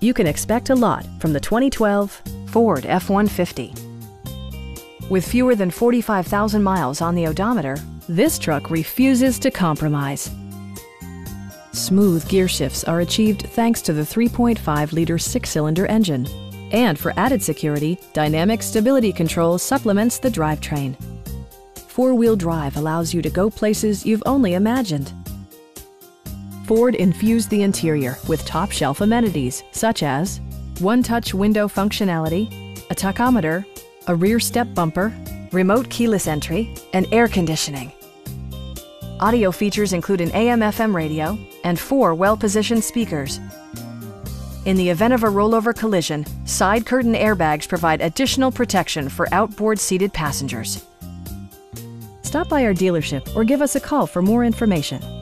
You can expect a lot from the 2012 Ford F-150. With fewer than 45,000 miles on the odometer, this truck refuses to compromise. Smooth gear shifts are achieved thanks to the 3.5-liter six-cylinder engine. And for added security, Dynamic Stability Control supplements the drivetrain. Four-wheel drive allows you to go places you've only imagined. Ford infused the interior with top-shelf amenities such as one-touch window functionality, a tachometer, a rear step bumper, remote keyless entry, and air conditioning. Audio features include an AM/FM radio and 4 well-positioned speakers. In the event of a rollover collision, side curtain airbags provide additional protection for outboard seated passengers. Stop by our dealership or give us a call for more information.